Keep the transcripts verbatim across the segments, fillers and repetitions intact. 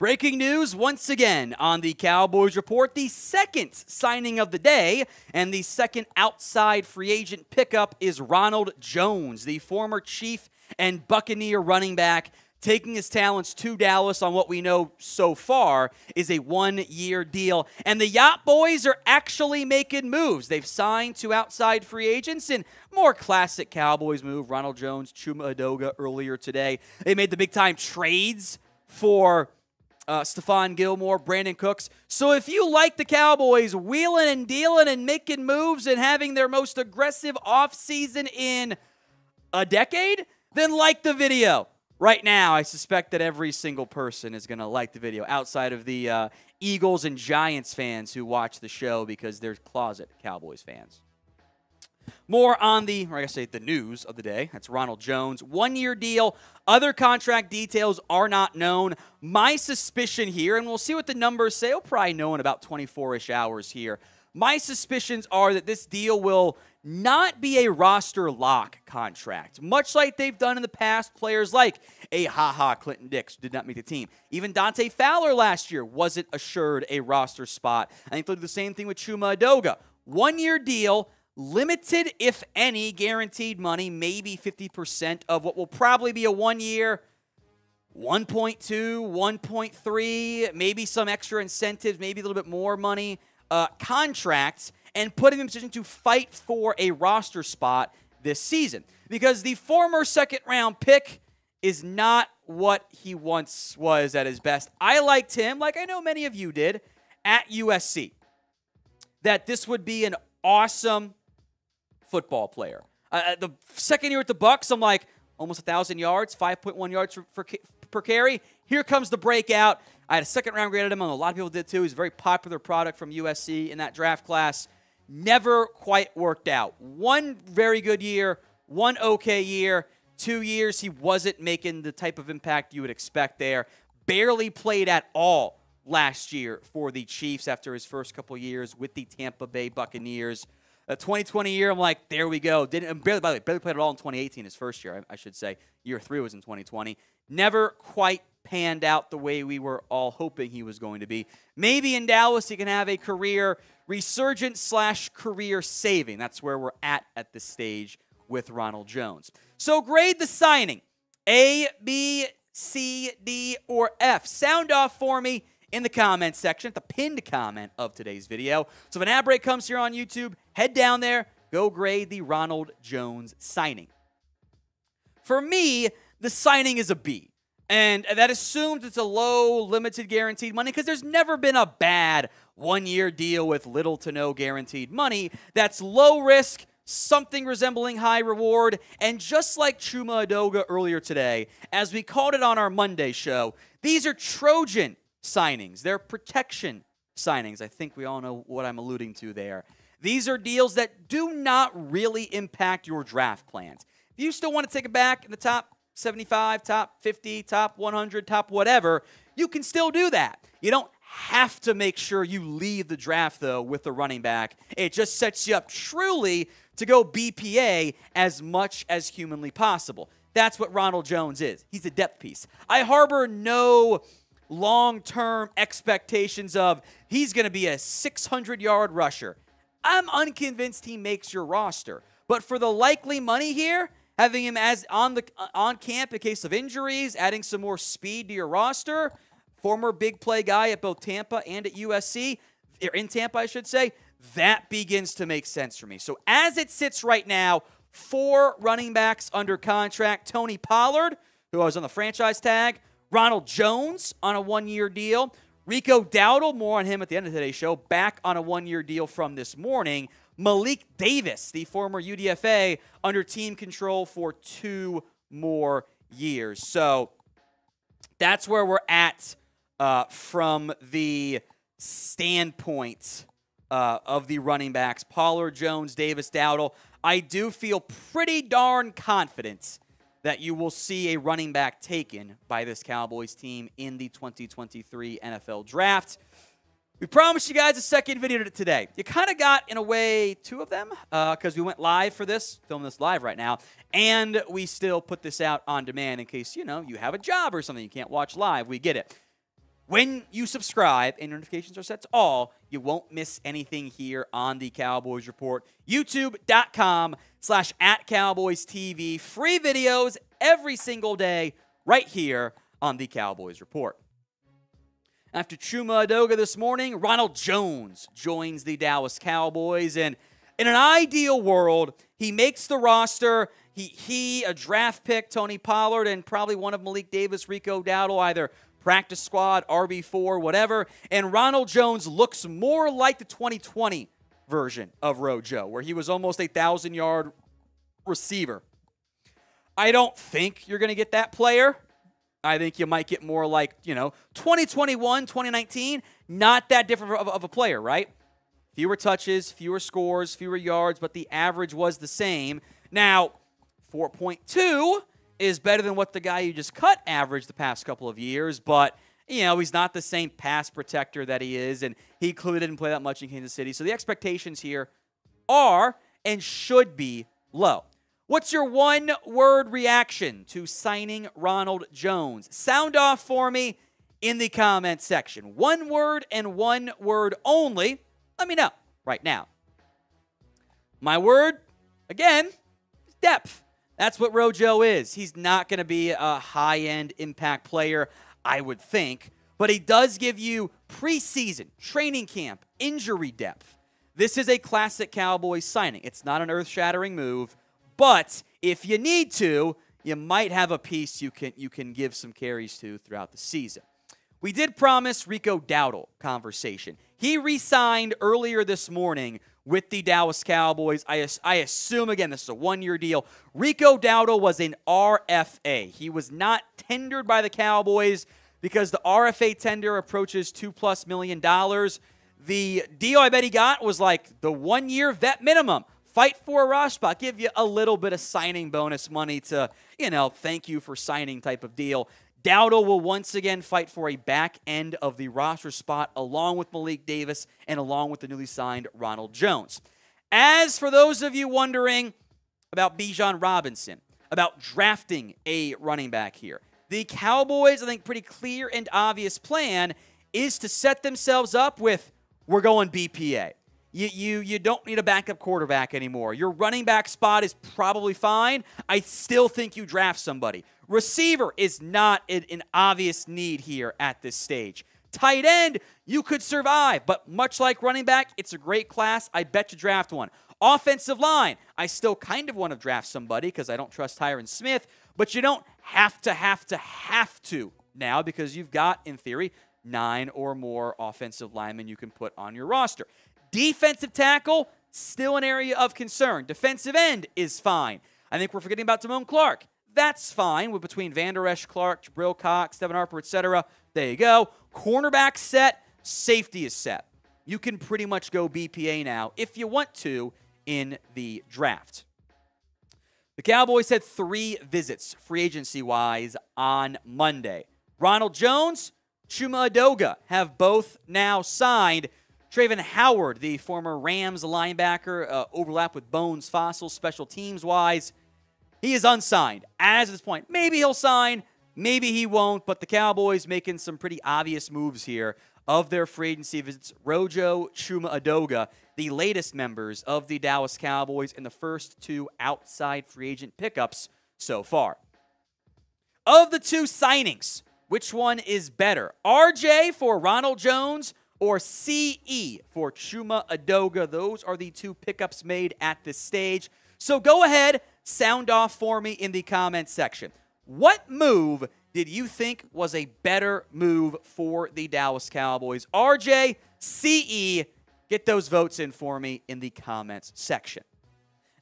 Breaking news once again on the Cowboys Report, the second signing of the day and the second outside free agent pickup is Ronald Jones, the former Chief and Buccaneer running back, taking his talents to Dallas on what we know so far is a one-year deal. And the Yacht Boys are actually making moves. They've signed two outside free agents in more classic Cowboys move, Ronald Jones, Chuma Edoga earlier today. They made the big-time trades for Uh, Stephon Gilmore, Brandon Cooks. So if you like the Cowboys wheeling and dealing and making moves and having their most aggressive offseason in a decade, then like the video. Right now, I suspect that every single person is going to like the video outside of the uh, Eagles and Giants fans who watch the show because they're closet Cowboys fans. More on the, or I guess I say the news of the day. That's Ronald Jones. One-year deal. Other contract details are not known. My suspicion here, and we'll see what the numbers say. We'll probably know in about twenty-four-ish hours here. My suspicions are that this deal will not be a roster lock contract, much like they've done in the past. Players like a Ha-Ha Clinton-Dix did not make the team. Even Dante Fowler last year wasn't assured a roster spot. I think they'll do the same thing with Chuma Edoga. One-year deal. Limited, if any, guaranteed money, maybe fifty percent of what will probably be a one-year, one point two, one point three, maybe some extra incentives, maybe a little bit more money, uh, contracts, and put him in a position to fight for a roster spot this season. Because the former second-round pick is not what he once was at his best. I liked him, like I know many of you did, at U S C. That this would be an awesome football player. Uh, the second year at the Bucs, I'm like, almost one thousand yards, five point one yards for, for, per carry. Here comes the breakout. I had a second-round grade at him, and a lot of people did too. He's a very popular product from U S C in that draft class. Never quite worked out. One very good year, one okay year, two years he wasn't making the type of impact you would expect there. Barely played at all last year for the Chiefs after his first couple years with the Tampa Bay Buccaneers. The twenty twenty year, I'm like, there we go. Didn't barely, by the way, barely played at all in twenty eighteen, his first year, I, I should say. Year three was in twenty twenty. Never quite panned out the way we were all hoping he was going to be. Maybe in Dallas he can have a career resurgence slash career saving. That's where we're at at this stage with Ronald Jones. So grade the signing. A, B, C, D, or F. Sound off for me in the comment section, the pinned comment of today's video. So if an ad break comes here on YouTube, head down there, go grade the Ronald Jones signing. For me, the signing is a B, and that assumes it's a low, limited guaranteed money because there's never been a bad one-year deal with little to no guaranteed money that's low risk, something resembling high reward. And just like Chuma Edoga earlier today, as we called it on our Monday show, these are Trojan signings. They're protection signings. I think we all know what I'm alluding to there. These are deals that do not really impact your draft plans. If you still want to take it back in the top seventy-five, top fifty, top one hundred, top whatever, you can still do that. You don't have to make sure you leave the draft, though, with the running back. It just sets you up truly to go B P A as much as humanly possible. That's what Ronald Jones is. He's a depth piece. I harbor no long-term expectations of he's going to be a six hundred yard rusher. I'm unconvinced he makes your roster. But for the likely money here, having him as on the on camp in case of injuries, adding some more speed to your roster, former big play guy at both Tampa and at U S C, or in Tampa, I should say, that begins to make sense for me. So as it sits right now, four running backs under contract. Tony Pollard, who I was on the franchise tag, Ronald Jones on a one-year deal. Rico Dowdle, more on him at the end of today's show, back on a one-year deal from this morning. Malik Davis, the former U D F A, under team control for two more years. So that's where we're at uh, from the standpoint uh, of the running backs. Pollard, Jones, Davis, Dowdle. I do feel pretty darn confident that you will see a running back taken by this Cowboys team in the twenty twenty-three N F L Draft. We promised you guys a second video today. You kind of got, in a way, two of them because uh, we went live for this, filming this live right now, and we still put this out on demand in case, you know, you have a job or something you can't watch live. We get it. When you subscribe and notifications are set to all, you won't miss anything here on the Cowboys Report. YouTube.com slash at Cowboys TV. Free videos every single day right here on the Cowboys Report. After Chuma Edoga this morning, Ronald Jones joins the Dallas Cowboys. And in an ideal world, he makes the roster. He, he a draft pick, Tony Pollard, and probably one of Malik Davis, Rico Dowdle, either practice squad, R B four, whatever. And Ronald Jones looks more like the twenty twenty version of Rojo, where he was almost a thousand-yard receiver. I don't think you're going to get that player. I think you might get more like, you know, twenty twenty-one, twenty nineteen, not that different of, of a player, right? Fewer touches, fewer scores, fewer yards, but the average was the same. Now, four point two is better than what the guy you just cut averaged the past couple of years, but, you know, he's not the same pass protector that he is, and he clearly didn't play that much in Kansas City. So the expectations here are and should be low. What's your one-word reaction to signing Ronald Jones? Sound off for me in the comment section. One word and one word only. Let me know right now. My word, again, is depth. That's what Rojo is. He's not going to be a high-end impact player, I would think, but he does give you preseason, training camp, injury depth. This is a classic Cowboys signing. It's not an earth-shattering move, but if you need to, you might have a piece you can, you can give some carries to throughout the season. We did promise Rico Dowdle conversation. He re-signed earlier this morning with the Dallas Cowboys. I, I assume, again, this is a one-year deal. Rico Dowdle was an R F A. He was not tendered by the Cowboys because the R F A tender approaches two-plus million dollars. The deal I bet he got was like the one-year vet minimum. Fight for a roster spot. Give you a little bit of signing bonus money to, you know, thank you for signing type of deal. Dowdle will once again fight for a back end of the roster spot along with Malik Davis and along with the newly signed Ronald Jones. As for those of you wondering about Bijan Robinson, about drafting a running back here, the Cowboys, I think, pretty clear and obvious plan is to set themselves up with, we're going B P A. You, you, you don't need a backup quarterback anymore. Your running back spot is probably fine. I still think you draft somebody. Receiver is not an obvious need here at this stage. Tight end, you could survive, but much like running back, it's a great class. I bet you draft one. Offensive line, I still kind of want to draft somebody because I don't trust Tyron Smith, but you don't have to, have to, have to now because you've got, in theory, nine or more offensive linemen you can put on your roster. Defensive tackle, still an area of concern. Defensive end is fine. I think we're forgetting about Damone Clark. That's fine. With between Vander Esch, Clark, Jabril Cox, Devin Harper, et cetera. There you go. Cornerback set. Safety is set. You can pretty much go B P A now if you want to in the draft. The Cowboys had three visits free agency-wise on Monday. Ronald Jones, Chuma Edoga have both now signed. Traven Howard, the former Rams linebacker, uh, overlap with Bones Fossil special teams-wise. He is unsigned as of this point. Maybe he'll sign, maybe he won't, but the Cowboys making some pretty obvious moves here of their free agency visits. Rojo, Chuma Edoga, the latest members of the Dallas Cowboys in the first two outside free agent pickups so far. Of the two signings, which one is better? R J for Ronald Jones or C E for Chuma Edoga? Those are the two pickups made at this stage. So go ahead, sound off for me in the comments section. What move did you think was a better move for the Dallas Cowboys? R J, C E, get those votes in for me in the comments section.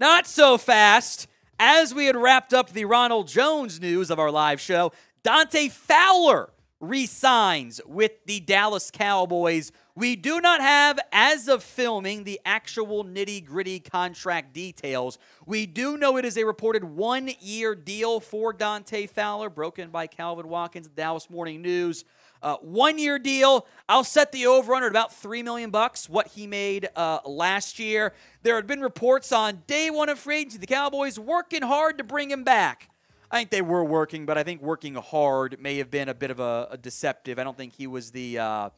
Not so fast. As we had wrapped up the Ronald Jones news of our live show, Dante Fowler re-signs with the Dallas Cowboys. We do not have, as of filming, the actual nitty-gritty contract details. We do know it is a reported one-year deal for Dante Fowler, broken by Calvin Watkins, Dallas Morning News. Uh, one-year deal. I'll set the over-under at about three million dollars, what he made uh, last year. There had been reports on day one of free agency, the Cowboys working hard to bring him back. I think they were working, but I think working hard may have been a bit of a, a deceptive. I don't think he was the uh,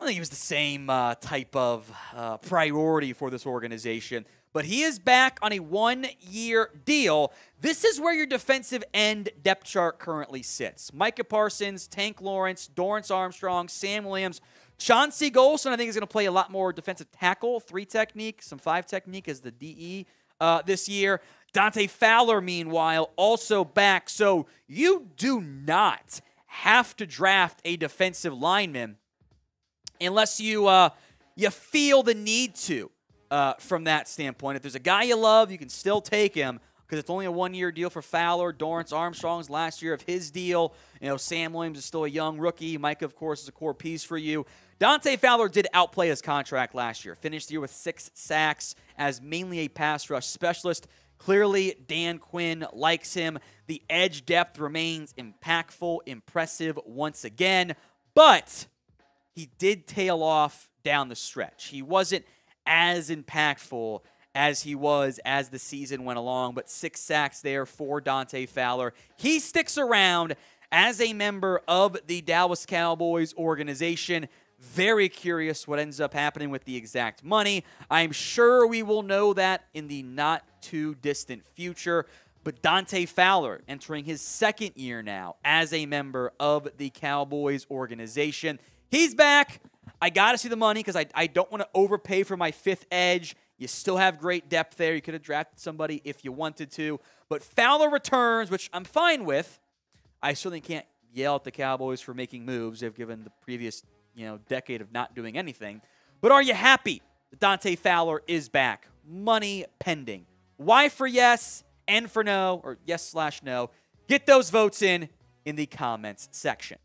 I think he was the same uh, type of uh, priority for this organization. But he is back on a one-year deal. This is where your defensive end depth chart currently sits. Micah Parsons, Tank Lawrence, Dorrance Armstrong, Sam Williams, Chauncey Golson, I think, is going to play a lot more defensive tackle, three technique, some five technique as the D E uh, this year. Dante Fowler, meanwhile, also back. So you do not have to draft a defensive lineman unless you uh, you feel the need to uh, from that standpoint. If there's a guy you love, you can still take him because it's only a one-year deal for Fowler. Dorrance Armstrong's last year of his deal. You know, Sam Williams is still a young rookie. Micah, of course, is a core piece for you. Dante Fowler did outplay his contract last year. Finished the year with six sacks as mainly a pass rush specialist. Clearly, Dan Quinn likes him. The edge depth remains impactful, impressive once again. But he did tail off down the stretch. He wasn't as impactful as he was as the season went along. But six sacks there for Dante Fowler. He sticks around as a member of the Dallas Cowboys organization. Very curious what ends up happening with the exact money. I'm sure we will know that in the not-too-distant future. But Dante Fowler entering his second year now as a member of the Cowboys organization. He's back. I got to see the money because I, I don't want to overpay for my fifth edge. You still have great depth there. You could have drafted somebody if you wanted to. But Fowler returns, which I'm fine with. I certainly can't yell at the Cowboys for making moves. They've given the previous you know, decade of not doing anything. But are you happy that Dante Fowler is back? Money pending. Why for yes, and for no, or yes slash no. Get those votes in in the comments section.